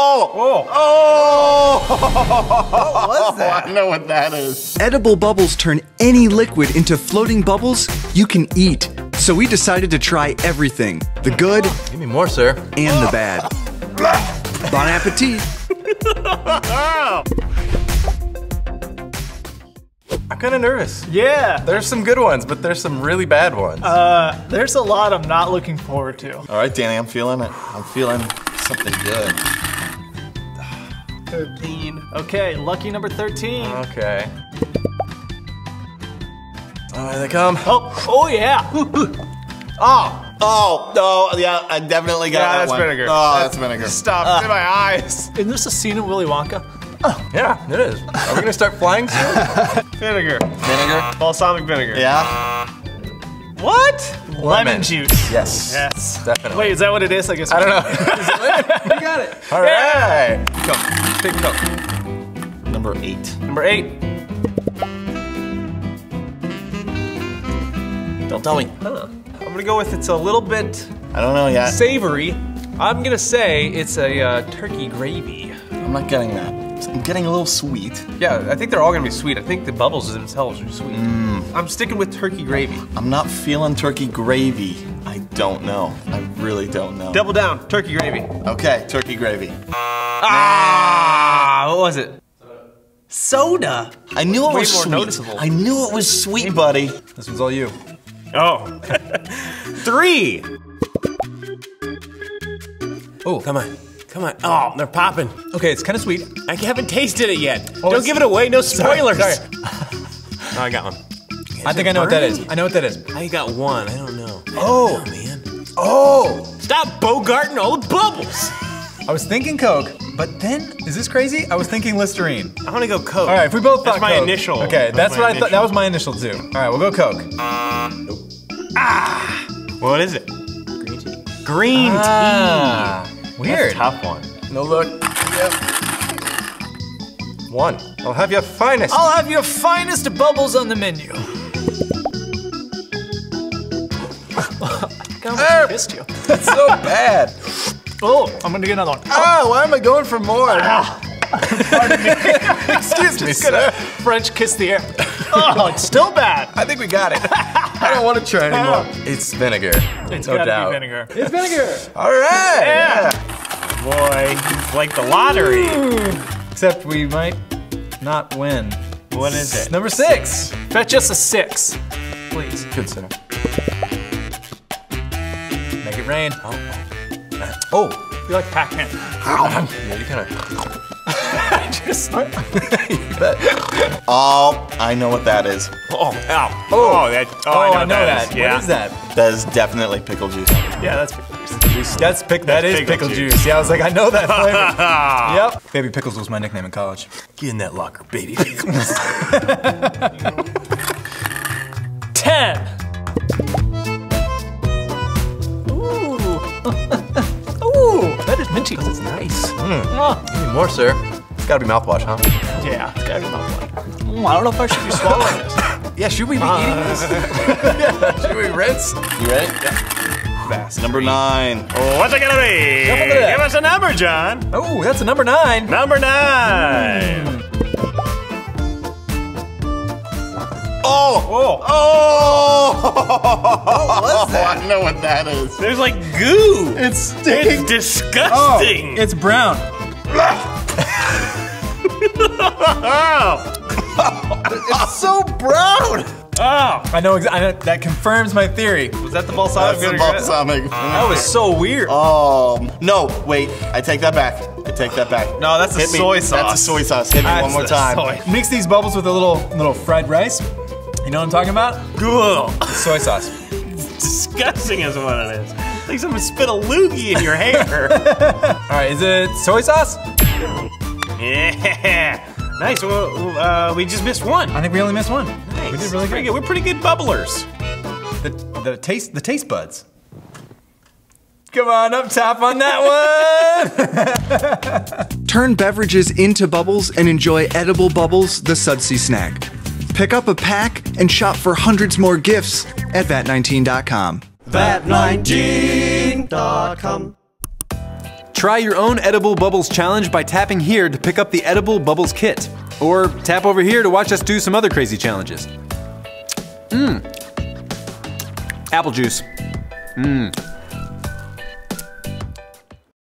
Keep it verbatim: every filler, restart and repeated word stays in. Oh! Oh! Oh! What was that? I know what that is. Edible bubbles turn any liquid into floating bubbles you can eat. So we decided to try everything. The good. Give me more, sir. And the bad. Bon appetit. I'm kind of nervous. Yeah. There's some good ones, but there's some really bad ones. Uh, there's a lot I'm not looking forward to. All right, Danny, I'm feeling it. I'm feeling something good. thirteen. Okay, lucky number thirteen. Okay. Oh, here they come. Oh, oh yeah. Oh. Oh, no, yeah, I definitely got yeah, that one. Vinegar. Oh, that's, that's vinegar. Stop, uh, it's in my eyes. Isn't this a scene of Willy Wonka? Oh. Yeah, it is. Are we gonna start flying soon? Vinegar. Vinegar? Balsamic vinegar. Yeah. What? Lemon, lemon juice. Yes. Yes. Definitely. Wait, is that what it is? I guess. I don't know. We got it. All right. Come, big cup. Number eight. Number eight. Don't tell me. Huh. I'm gonna go with it's a little bit. I don't know yet. Savory. I'm gonna say it's a uh, turkey gravy. I'm not getting that. I'm getting a little sweet. Yeah, I think they're all gonna be sweet. I think the bubbles themselves are sweet. Mm. I'm sticking with turkey gravy. I'm not feeling turkey gravy. I don't know. I really don't know. Double down, turkey gravy. Okay, turkey gravy. Ah! What was it? Soda. I knew it was sweet. Way more noticeable. I knew it was sweet, buddy. This one's all you. Oh. Three. Oh, come on. Come on. Oh, they're popping. Okay, it's kind of sweet. I haven't tasted it yet. Oh, don't give it away. No spoilers. Sorry. Sorry. Oh, I got one. Is I think I know burning? What that is. I know what that is. I got one. I don't know. I oh, don't know, man. Oh. Stop bogarting all the bubbles. I was thinking Coke, but then, is this crazy? I was thinking Listerine. I want to go Coke. All right, if we both thought Coke. That's my initial. Okay, that's what I thought. That was my initial too. All right, we'll go Coke. Uh, nope. Ah! What is it? Green tea. Green ah, tea. Weird. That's a tough one. No look. Yep. One. I'll have your finest. I'll have your finest bubbles on the menu. I almost missed you. That's so bad. Oh, I'm gonna get another one. Oh, oh why am I going for more? Ah. Pardon me. Excuse me, sir. French kiss the air. Oh, it's still bad. I think we got it. I don't want to try anymore. It's vinegar. It's no gotta doubt. Be vinegar. It's vinegar. All right. Yeah. yeah. Boy, it's like the lottery. Ooh. Except we might not win. What is it? Number six. Fetch us a six, please. Good sir. Make it rain. Oh. Oh, you like Pac-Man. Yeah, you kind of. Just like. You bet. Oh, I know what that is. Oh, ow. Oh, oh, that, oh, oh I know, I know that. That. Yeah. What is that? That is definitely pickle juice. Yeah, that's pickle juice. That's pick. That that's is pickle, pickle juice. juice. Yeah, I was like, I know that flavor. Yep. Baby Pickles was my nickname in college. Get in that locker, Baby Pickles. Ten. Because it's nice. Mm. Oh. Give me more, sir. It's gotta be mouthwash, huh? Yeah, it's gotta be mouthwash. Mm, I don't know if I should be swallowing this. Yeah, should we be uh. eating this? Yeah. Should we rinse? You ready? Yeah. Fast. Number nine. Oh, what's it gonna be? Give us a number, John. Oh, that's a number nine. Number nine. Mm. Oh! Oh! Oh! What was that? I know what that is. There's like goo. It's stinking. It's disgusting. Oh, it's brown. It's so brown. Oh! I know, I know. That confirms my theory. Was that the balsamic? That's the balsamic. Mm. That was so weird. Um. No. Wait. I take that back. I take that back. No, that's Hit a me. soy sauce. That's a soy sauce. Hit me that's one more time. Soy. Mix these bubbles with a little, little fried rice. You know what I'm talking about? Good. Soy sauce. It's disgusting as what it is. It's like someone spit a loogie in your hair. All right, is it soy sauce? Yeah. Nice. Well, uh, we just missed one. I think we only missed one. Nice. We did really good. good. We're pretty good bubblers. The, the taste, the taste buds. Come on, up top on that one. Turn beverages into bubbles and enjoy Edible Bubbles, the Sudsy snack. Pick up a pack and shop for hundreds more gifts at Vat nineteen dot com. Vat nineteen dot com. Try your own Edible Bubbles challenge by tapping here to pick up the Edible Bubbles Kit. Or tap over here to watch us do some other crazy challenges. Mmm. Apple juice. Mmm.